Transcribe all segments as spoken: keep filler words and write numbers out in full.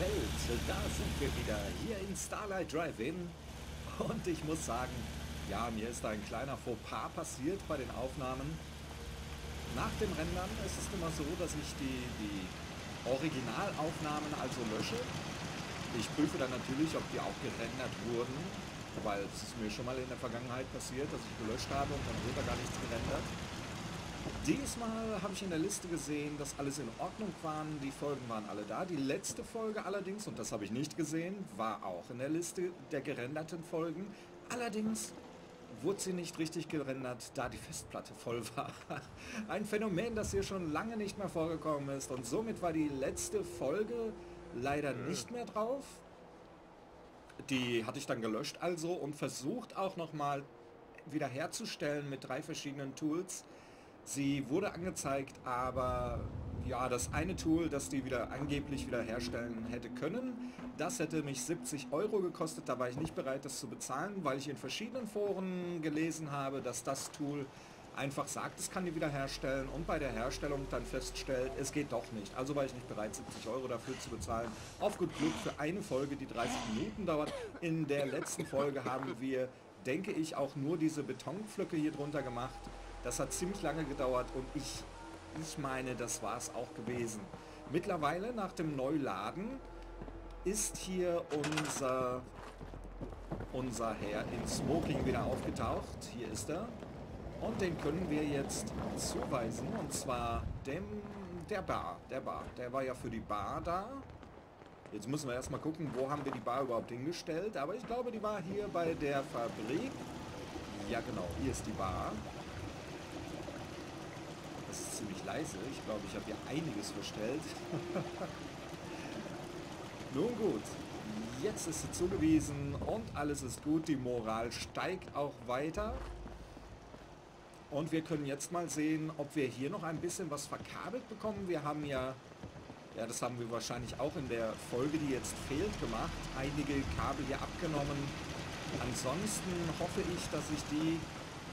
Welt, da sind wir wieder, hier in Starlight Drive-In. Und ich muss sagen, ja, mir ist ein kleiner Fauxpas passiert bei den Aufnahmen. Nach dem Rendern ist es immer so, dass ich die, die Originalaufnahmen also lösche. Ich prüfe dann natürlich, ob die auch gerendert wurden, weil es ist mir schon mal in der Vergangenheit passiert, dass ich gelöscht habe und dann wird da gar nichts gerendert. Diesmal habe ich in der Liste gesehen, dass alles in Ordnung waren, die Folgen waren alle da. Die letzte Folge allerdings, und das habe ich nicht gesehen, war auch in der Liste der gerenderten Folgen. Allerdings wurde sie nicht richtig gerendert, da die Festplatte voll war. Ein Phänomen, das hier schon lange nicht mehr vorgekommen ist, und somit war die letzte Folge leider nicht mehr drauf. Die hatte ich dann gelöscht also und versucht auch nochmal wiederherzustellen mit drei verschiedenen Tools. Sie wurde angezeigt, aber ja, das eine Tool, das die wieder angeblich wieder herstellen hätte können, das hätte mich siebzig Euro gekostet, da war ich nicht bereit, das zu bezahlen, weil ich in verschiedenen Foren gelesen habe, dass das Tool einfach sagt, es kann die wieder herstellen und bei der Herstellung dann feststellt, es geht doch nicht. Also war ich nicht bereit, siebzig Euro dafür zu bezahlen. Auf gut Glück für eine Folge, die dreißig Minuten dauert. In der letzten Folge haben wir, denke ich, auch nur diese Betonpflöcke hier drunter gemacht. Das hat ziemlich lange gedauert und ich, ich meine, das war es auch gewesen. Mittlerweile, nach dem Neuladen, ist hier unser, unser Herr in Smoking wieder aufgetaucht. Hier ist er. Und den können wir jetzt zuweisen, und zwar dem, der Bar. Der Bar, der war ja für die Bar da. Jetzt müssen wir erstmal gucken, wo haben wir die Bar überhaupt hingestellt. Aber ich glaube, die war hier bei der Fabrik. Ja genau, hier ist die Bar. Das ist ziemlich leise. Ich glaube, ich habe hier einiges verstellt. Nun gut. Jetzt ist sie zugewiesen und alles ist gut. Die Moral steigt auch weiter. Und wir können jetzt mal sehen, ob wir hier noch ein bisschen was verkabelt bekommen. Wir haben ja, ja, das haben wir wahrscheinlich auch in der Folge, die jetzt fehlt, gemacht. Einige Kabel hier abgenommen. Ansonsten hoffe ich, dass ich die...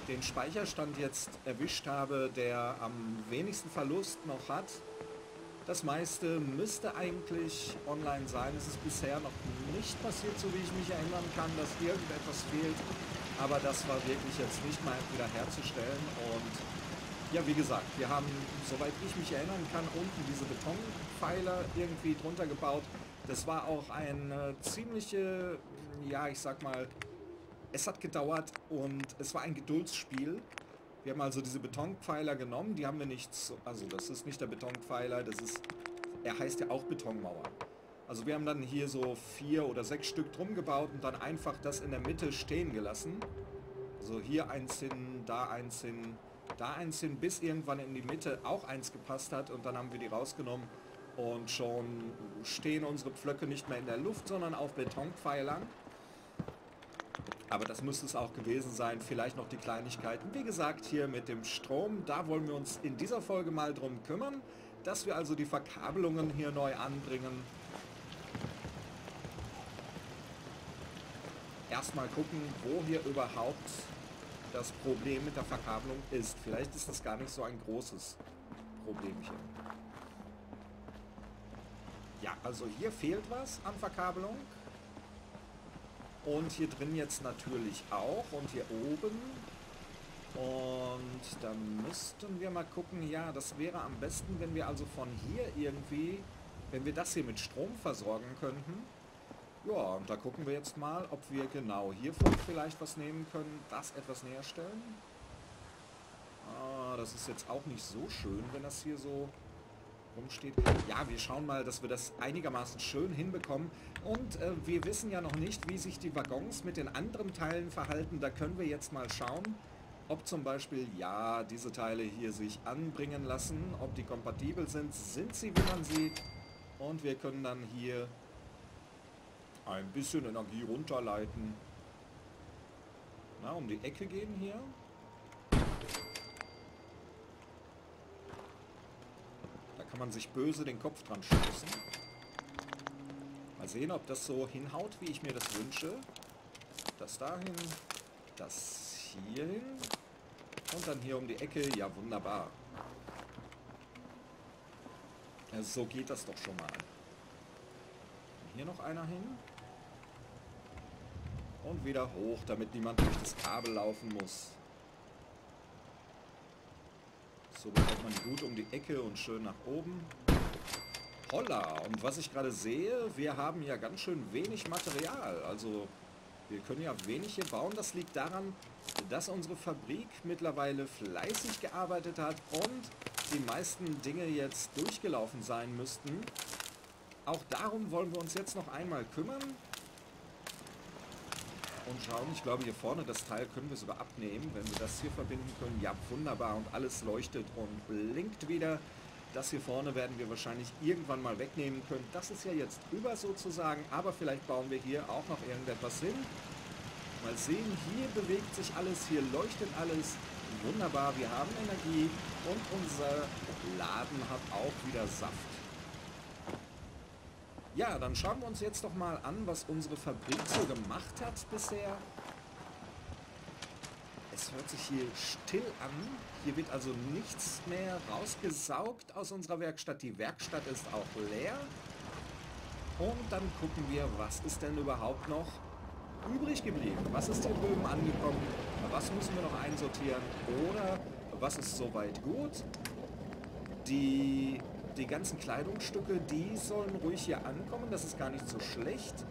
den Speicherstand jetzt erwischt habe, der am wenigsten Verlust noch hat. Das meiste müsste eigentlich online sein. Es ist bisher noch nicht passiert, so wie ich mich erinnern kann, dass irgendetwas fehlt. Aber das war wirklich jetzt nicht mal wieder herzustellen. Und ja, wie gesagt, wir haben, soweit ich mich erinnern kann, unten diese Betonpfeiler irgendwie drunter gebaut. Das war auch eine ziemliche, ja, ich sag mal, es hat gedauert und es war ein Geduldsspiel. Wir haben also diese Betonpfeiler genommen, die haben wir nicht so, also das ist nicht der Betonpfeiler, das ist, er heißt ja auch Betonmauer. Also wir haben dann hier so vier oder sechs Stück drum gebaut und dann einfach das in der Mitte stehen gelassen. Also hier eins hin, da eins hin, da eins hin, bis irgendwann in die Mitte auch eins gepasst hat und dann haben wir die rausgenommen und schon stehen unsere Pflöcke nicht mehr in der Luft, sondern auf Betonpfeilern. Aber das müsste es auch gewesen sein, vielleicht noch die Kleinigkeiten. Wie gesagt, hier mit dem Strom, da wollen wir uns in dieser Folge mal drum kümmern, dass wir also die Verkabelungen hier neu anbringen. Erstmal gucken, wo hier überhaupt das Problem mit der Verkabelung ist. Vielleicht ist das gar nicht so ein großes Problemchen. Ja, also hier fehlt was an Verkabelung. Und hier drin jetzt natürlich auch. Und hier oben. Und da müssten wir mal gucken. Ja, das wäre am besten, wenn wir also von hier irgendwie, wenn wir das hier mit Strom versorgen könnten. Ja, und da gucken wir jetzt mal, ob wir genau hiervon vielleicht was nehmen können. Das etwas näher stellen. Ah, das ist jetzt auch nicht so schön, wenn das hier so... rumsteht. Ja, wir schauen mal, dass wir das einigermaßen schön hinbekommen. Und äh, wir wissen ja noch nicht, wie sich die Waggons mit den anderen Teilen verhalten. Da können wir jetzt mal schauen, ob zum Beispiel, ja, diese Teile hier sich anbringen lassen, ob die kompatibel sind. Sind sie, wie man sieht. Und wir können dann hier ein bisschen Energie runterleiten. Na, um die Ecke gehen hier. Kann man sich böse den Kopf dran stoßen. Mal sehen, ob das so hinhaut, wie ich mir das wünsche. Das dahin, das hierhin und dann hier um die Ecke. Ja, wunderbar. Also so geht das doch schon mal. Hier noch einer hin. Und wieder hoch, damit niemand durch das Kabel laufen muss. So bekommt man gut um die Ecke und schön nach oben. Holla! Und was ich gerade sehe, wir haben ja ganz schön wenig Material. Also wir können ja wenig hier bauen. Das liegt daran, dass unsere Fabrik mittlerweile fleißig gearbeitet hat und die meisten Dinge jetzt durchgelaufen sein müssten. Auch darum wollen wir uns jetzt noch einmal kümmern. Und schauen, ich glaube hier vorne das Teil können wir sogar abnehmen, wenn wir das hier verbinden können. Ja, wunderbar, und alles leuchtet und blinkt wieder. Das hier vorne werden wir wahrscheinlich irgendwann mal wegnehmen können. Das ist ja jetzt drüber sozusagen, aber vielleicht bauen wir hier auch noch irgendetwas hin. Mal sehen, hier bewegt sich alles, hier leuchtet alles. Wunderbar, wir haben Energie und unser Laden hat auch wieder Saft. Ja, dann schauen wir uns jetzt doch mal an, was unsere Fabrik so gemacht hat bisher. Es hört sich hier still an. Hier wird also nichts mehr rausgesaugt aus unserer Werkstatt. Die Werkstatt ist auch leer. Und dann gucken wir, was ist denn überhaupt noch übrig geblieben? Was ist hier drüben angekommen? Was müssen wir noch einsortieren? Oder was ist soweit gut? Die... Die ganzen Kleidungsstücke, die sollen ruhig hier ankommen, das ist gar nicht so schlecht.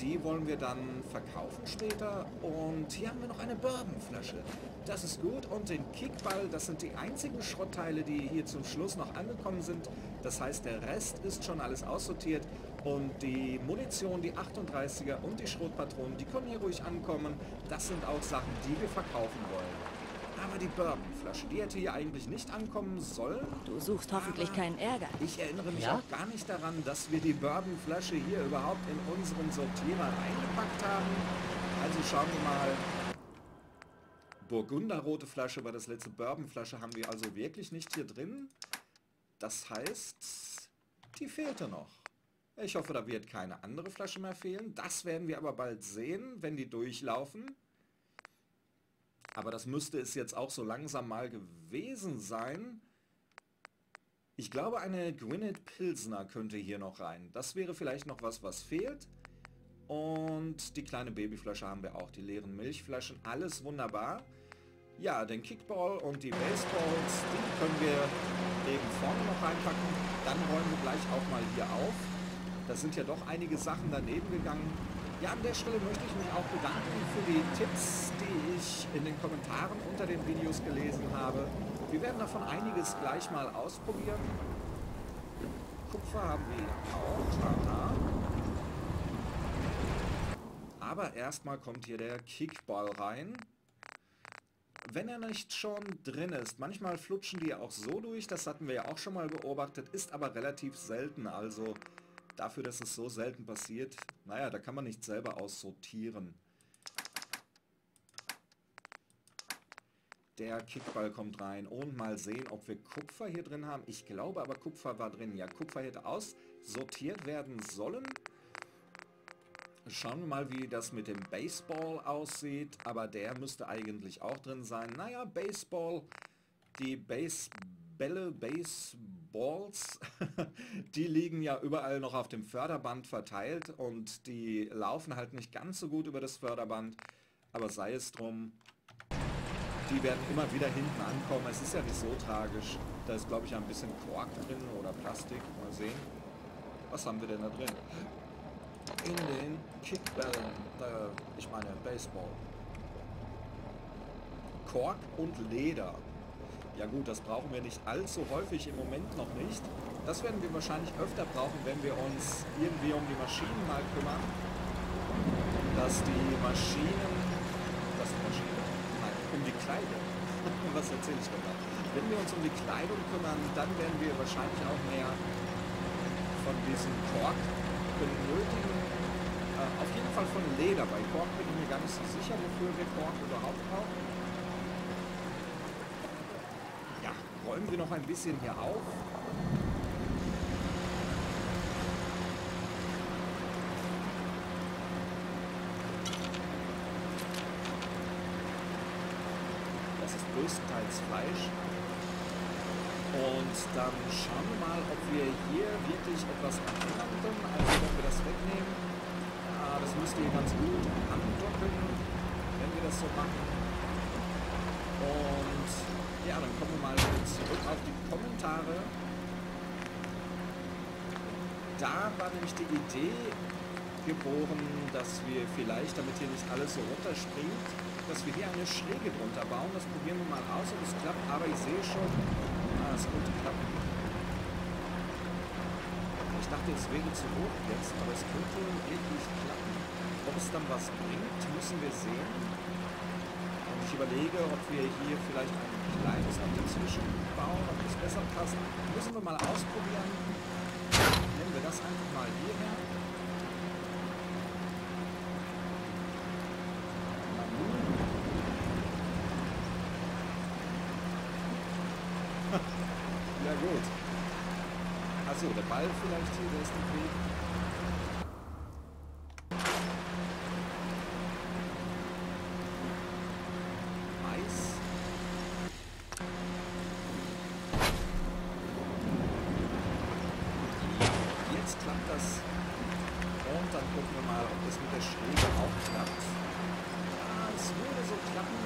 Die wollen wir dann verkaufen später. Und hier haben wir noch eine Bourbonflasche. Das ist gut. Und den Kickball, das sind die einzigen Schrottteile, die hier zum Schluss noch angekommen sind. Das heißt, der Rest ist schon alles aussortiert. Und die Munition, die achtunddreißiger und die Schrotpatronen, die können hier ruhig ankommen. Das sind auch Sachen, die wir verkaufen wollen. Aber die Bourbonflasche, die hätte hier eigentlich nicht ankommen sollen. Du suchst hoffentlich keinen Ärger. Ich erinnere mich ja? auch gar nicht daran, dass wir die Bourbonflasche hier überhaupt in unseren Sortierer reingepackt haben. Also schauen wir mal. Burgunderrote Flasche war das letzte. Bourbonflasche haben wir also wirklich nicht hier drin. Das heißt, die fehlte noch. Ich hoffe, da wird keine andere Flasche mehr fehlen. Das werden wir aber bald sehen, wenn die durchlaufen. Aber das müsste es jetzt auch so langsam mal gewesen sein. Ich glaube, eine Gwyneth Pilsner könnte hier noch rein. Das wäre vielleicht noch was, was fehlt. Und die kleine Babyflasche haben wir auch. Die leeren Milchflaschen. Alles wunderbar. Ja, den Kickball und die Baseballs, die können wir eben vorne noch reinpacken. Dann räumen wir gleich auch mal hier auf. Da sind ja doch einige Sachen daneben gegangen. Ja, an der Stelle möchte ich mich auch bedanken für die Tipps, die ich in den Kommentaren unter den Videos gelesen habe. Wir werden davon einiges gleich mal ausprobieren. Kupfer haben wir auch. Aber erstmal kommt hier der Kickball rein. Wenn er nicht schon drin ist. Manchmal flutschen die auch so durch, das hatten wir ja auch schon mal beobachtet, ist aber relativ selten, also... Dafür, dass es so selten passiert. Naja, da kann man nicht selber aussortieren. Der Kickball kommt rein. Und mal sehen, ob wir Kupfer hier drin haben. Ich glaube aber, Kupfer war drin. Ja, Kupfer hätte aussortiert werden sollen. Schauen wir mal, wie das mit dem Baseball aussieht. Aber der müsste eigentlich auch drin sein. Naja, Baseball. Die Basebälle, Baseball. Balls, die liegen ja überall noch auf dem Förderband verteilt und die laufen halt nicht ganz so gut über das Förderband, aber sei es drum, die werden immer wieder hinten ankommen, es ist ja nicht so tragisch, da ist glaube ich ein bisschen Kork drin oder Plastik, mal sehen, was haben wir denn da drin? In den Kickbällen, äh, ich meine Baseball, Kork und Leder. Ja gut, das brauchen wir nicht allzu häufig im Moment noch nicht. Das werden wir wahrscheinlich öfter brauchen, wenn wir uns irgendwie um die Maschinen mal kümmern. Dass die Maschinen... Dass die Maschinen... Nein, um die Kleidung. Was erzähle ich dabei? Wenn wir uns um die Kleidung kümmern, dann werden wir wahrscheinlich auch mehr von diesem Kork benötigen. Äh, auf jeden Fall von Leder. Bei Kork bin ich mir gar nicht so sicher, wofür wir Kork überhaupt brauchen. Räumen wir noch ein bisschen hier auf. Das ist größtenteils Fleisch. Und dann schauen wir mal, ob wir hier wirklich etwas ändern können, als wenn wir das wegnehmen. nehmen. Ja, das müsst ihr ganz gut andocken, wenn wir das so machen. Und ja, dann kommen wir mal zurück auf die Kommentare. Da war nämlich die Idee geboren, dass wir vielleicht, damit hier nicht alles so runterspringt, dass wir hier eine Schräge drunter bauen. Das probieren wir mal aus, ob es klappt. Aber ich sehe schon, ah, es könnte klappen. Ich dachte, es wäre zu hoch jetzt, aber es könnte wirklich klappen. Ob es dann was bringt, müssen wir sehen. Und ich überlege, ob wir hier vielleicht ein kleines noch dazwischen bauen, ob das besser passt. Müssen wir mal ausprobieren. Nehmen wir das einfach mal hierher. Ja gut. Achso, der Ball vielleicht hier, der ist im Weg. Mais. Ja, jetzt klappt das. Und dann gucken wir mal, ob das mit der Schräge auch klappt. Ja, es würde so klappen.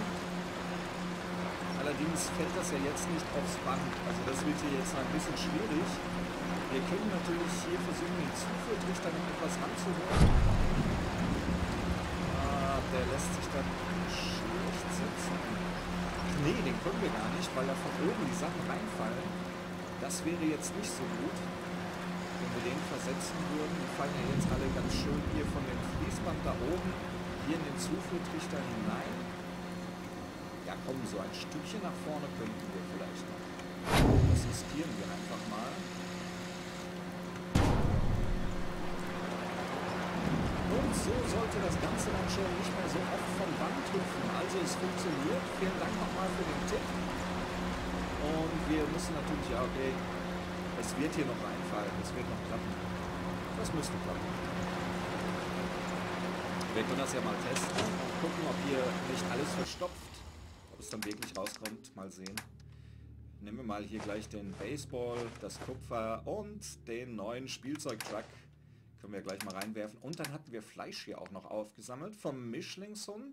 Allerdings fällt das ja jetzt nicht aufs Band. Also das wird hier jetzt ein bisschen schwierig. Wir können natürlich hier versuchen, den Zuführtrichter noch etwas ranzuholen. Ah, der lässt sich dann schlecht sitzen. Ach nee, den können wir gar nicht, weil da von oben die Sachen reinfallen. Das wäre jetzt nicht so gut, wenn wir den versetzen würden. Die fallen ja jetzt alle ganz schön hier von dem Fließband da oben hier in den Zuführtrichter hinein. Ja komm, so ein Stückchen nach vorne könnten wir vielleicht noch. Das riskieren wir einfach mal. Und so sollte das Ganze dann schon nicht mehr so oft vom Band hüpfen. Also es funktioniert. Vielen Dank nochmal für den Tipp. Und wir müssen natürlich, ja okay, es wird hier noch reinfallen, es wird noch klappen. Das müsste klappen. Wir können das ja mal testen und gucken, ob hier nicht alles verstopft. Ob es dann wirklich rauskommt, mal sehen. Nehmen wir mal hier gleich den Baseball, das Kupfer und den neuen Spielzeugtruck. Können wir gleich mal reinwerfen. Und dann hatten wir Fleisch hier auch noch aufgesammelt vom Mischlingshund.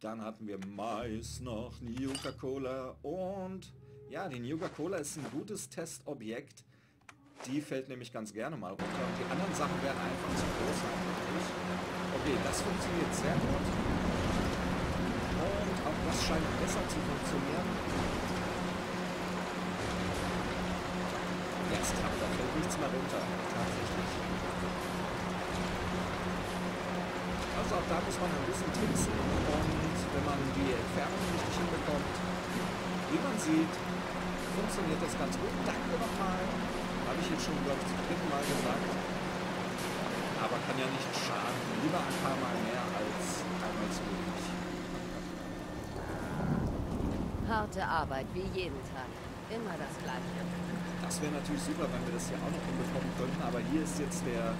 Dann hatten wir Mais noch, Nuka-Cola und... Ja, die Nuka-Cola ist ein gutes Testobjekt. Die fällt nämlich ganz gerne mal runter und die anderen Sachen werden einfach zu groß sein. Okay, das funktioniert sehr gut. Und auch das scheint besser zu funktionieren. Ja, es klappt, da fällt nichts mehr runter, tatsächlich. Also auch da muss man ein bisschen tricksen und wenn man die Entfernung richtig hinbekommt, wie man sieht, funktioniert das ganz gut. Danke nochmal. Habe ich jetzt schon, glaube ich, zum dritten Mal gesagt. Aber kann ja nicht schaden. Lieber ein paar Mal mehr als einmal zu wenig. Harte Arbeit, wie jeden Tag. Immer das Gleiche. Das wäre natürlich super, wenn wir das hier auch noch hinbekommen könnten. Aber hier ist jetzt der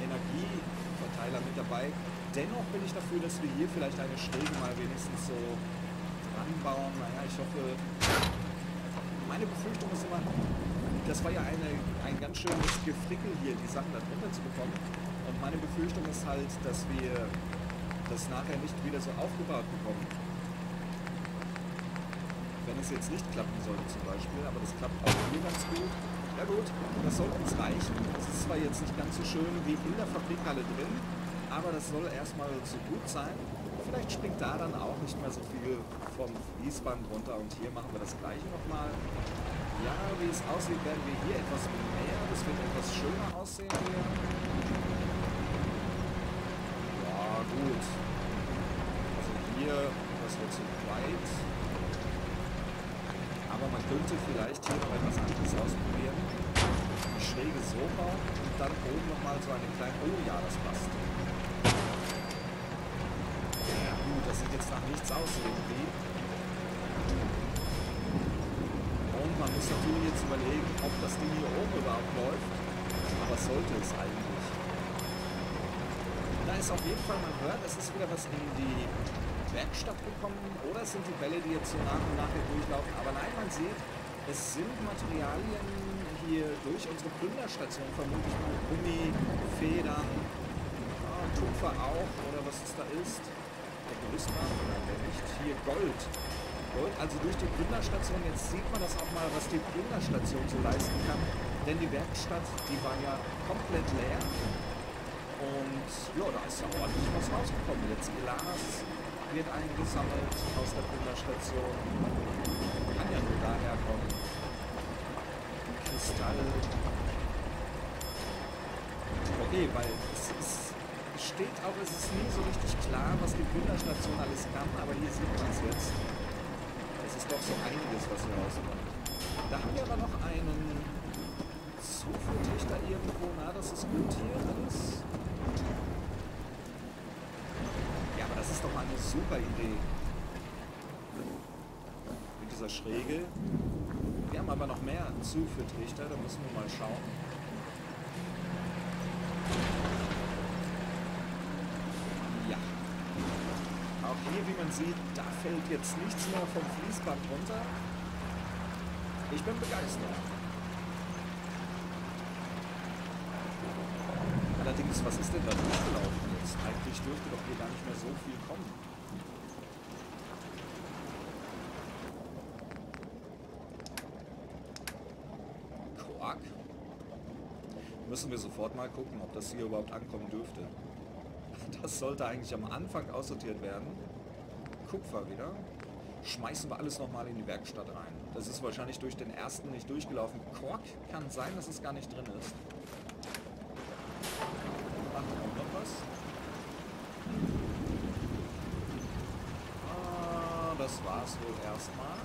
Energieverteiler mit dabei. Dennoch bin ich dafür, dass wir hier vielleicht eine Schräge mal wenigstens so ranbauen. Naja, ich hoffe... Meine Befürchtung ist immer... Das war ja eine, ein ganz schönes Gefrickel hier, die Sachen da drunter zu bekommen. Und meine Befürchtung ist halt, dass wir das nachher nicht wieder so aufgebaut bekommen. Wenn es jetzt nicht klappen sollte zum Beispiel, aber das klappt auch hier ganz gut. Ja gut, das soll uns reichen. Das ist zwar jetzt nicht ganz so schön wie in der Fabrikhalle drin, aber das soll erstmal so gut sein. Vielleicht springt da dann auch nicht mehr so viel vom Fließband runter und hier machen wir das gleiche nochmal. Ja, wie es aussieht, werden wir hier etwas mehr, das wird etwas schöner aussehen hier. Ja, gut. Also hier, das wird zu weit. Aber man könnte vielleicht hier noch etwas anderes ausprobieren. Eine schräge so bauen und dann oben nochmal so eine kleine... Oh ja, das passt. Ja gut, das sieht jetzt nach nichts aus irgendwie. Man muss natürlich jetzt überlegen, ob das Ding hier oben überhaupt läuft, aber sollte es eigentlich. Da ist auf jeden Fall, man hört, es ist wieder was in die Werkstatt gekommen, oder es sind die Bälle, die jetzt so nach und nach hier durchlaufen, aber nein, man sieht, es sind Materialien wir durch unsere Plünderstation vermutlich mit Gummi, Federn, ja, Tupfer auch oder was es da ist. Der größte oder der nicht. Hier Gold. Gold. Also durch die Plünderstation, jetzt sieht man das auch mal, was die Plünderstation so leisten kann. Denn die Werkstatt, die war ja komplett leer. Und ja, da ist ja ordentlich was rausgekommen. Jetzt Glas wird eingesammelt aus der Plünderstation. Kann ja nur daher kommen. Kristalle. Okay, weil es ist, steht auch, es ist nie so richtig klar, was die Plünderstation alles kann, aber hier sieht man es jetzt. Es ist doch so einiges, was hier rauskommt. Da haben wir aber noch einen Zufalltrichter irgendwo. Na, das ist gut hier alles. Ja, aber das ist doch mal eine super Idee. Mit dieser Schräge. Wir haben aber noch mehr Zufalltrichter, da müssen wir mal schauen. Ja. Auch hier, wie man sieht, da fällt jetzt nichts mehr vom Fließband runter. Ich bin begeistert. Allerdings, was ist denn da durchgelaufen jetzt? Eigentlich dürfte doch hier gar nicht mehr so viel kommen. Quark? Müssen wir sofort mal gucken, ob das hier überhaupt ankommen dürfte. Das sollte eigentlich am Anfang aussortiert werden. Kupfer wieder. Schmeißen wir alles nochmal in die Werkstatt rein. Das ist wahrscheinlich durch den ersten nicht durchgelaufen. Kork kann sein, dass es gar nicht drin ist. Machen wir auch noch was. Ah, das war's wohl erstmal.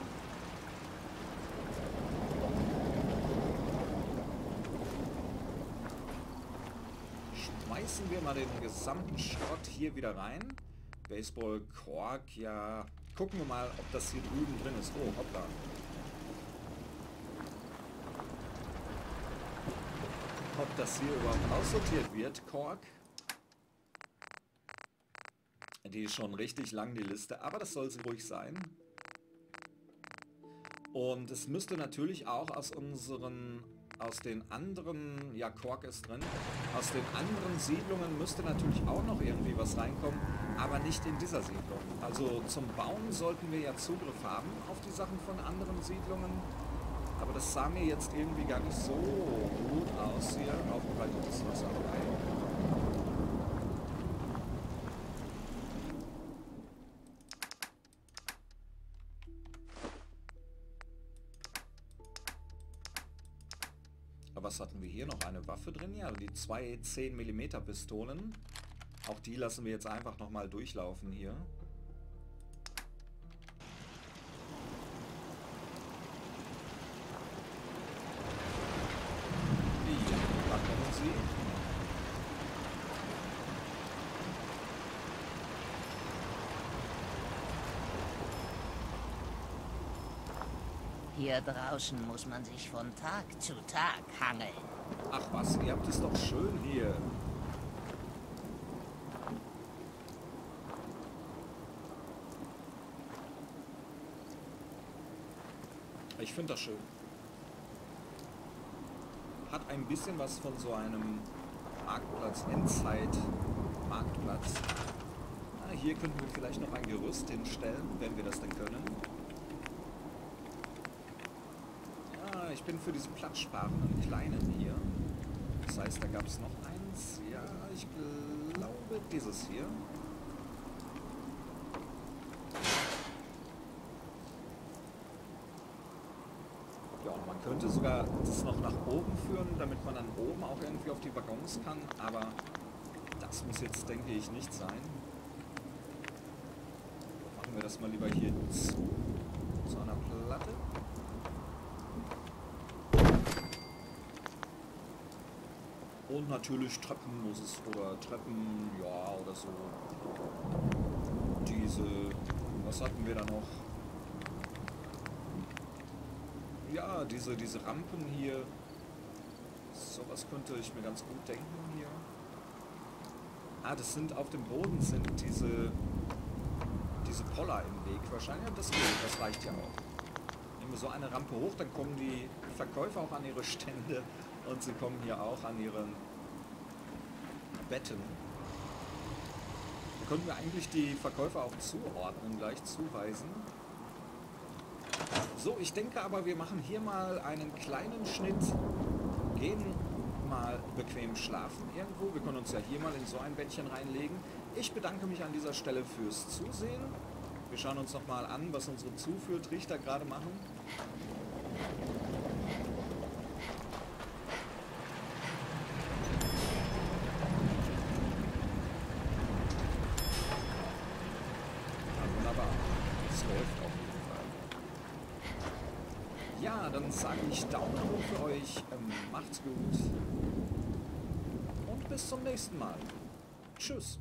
Schmeißen wir mal den gesamten Schrott hier wieder rein. Baseball, Kork, ja. Gucken wir mal, ob das hier drüben drin ist. Oh, hoppla. Ob das hier überhaupt aussortiert wird, Kork. Die ist schon richtig lang, die Liste, aber das soll sie ruhig sein. Und es müsste natürlich auch aus unseren... Aus den anderen, ja, Kork ist drin, aus den anderen Siedlungen müsste natürlich auch noch irgendwie was reinkommen, aber nicht in dieser Siedlung. Also zum Bauen sollten wir ja Zugriff haben auf die Sachen von anderen Siedlungen, aber das sah mir jetzt irgendwie gar nicht so gut aus hier. Aufbereitetes Wasser . Was hatten wir hier noch? Eine Waffe drin? Ja, die zwei zehn Millimeter Pistolen. Auch die lassen wir jetzt einfach nochmal durchlaufen hier. Ja, da kommen sie. Hier draußen muss man sich von Tag zu Tag hangeln. Ach was, ihr habt es doch schön hier. Ich finde das schön. Hat ein bisschen was von so einem Marktplatz, Endzeit-Marktplatz. Ah, hier könnten wir vielleicht noch ein Gerüst hinstellen, wenn wir das denn können. Ich bin für diese platzsparenden Kleinen hier. Das heißt, da gab es noch eins. Ja, ich glaube, dieses hier. Ja, und man könnte sogar das noch nach oben führen, damit man dann oben auch irgendwie auf die Waggons kann. Aber das muss jetzt, denke ich, nicht sein. Machen wir das mal lieber hier zu, zu einer Platte. Und natürlich Treppen muss es, oder Treppen, ja, oder so. Diese, was hatten wir da noch? Ja, diese, diese Rampen hier. Sowas könnte ich mir ganz gut denken hier. Ah, das sind, auf dem Boden sind diese, diese Poller im Weg wahrscheinlich. Das, geht, das reicht ja auch. über so eine Rampe hoch, dann kommen die Verkäufer auch an ihre Stände und sie kommen hier auch an ihre Betten. Da können wir eigentlich die Verkäufer auch zuordnen, gleich zuweisen. So, ich denke aber, wir machen hier mal einen kleinen Schnitt, gehen mal bequem schlafen irgendwo. Wir können uns ja hier mal in so ein Bettchen reinlegen. Ich bedanke mich an dieser Stelle fürs Zusehen. Wir schauen uns nochmal an, was unsere Zuführtrichter gerade machen. Ja, wunderbar. Das läuft auf jeden Fall. Ja, dann sage ich Daumen hoch für euch. Ähm, macht's gut. Und bis zum nächsten Mal. Tschüss.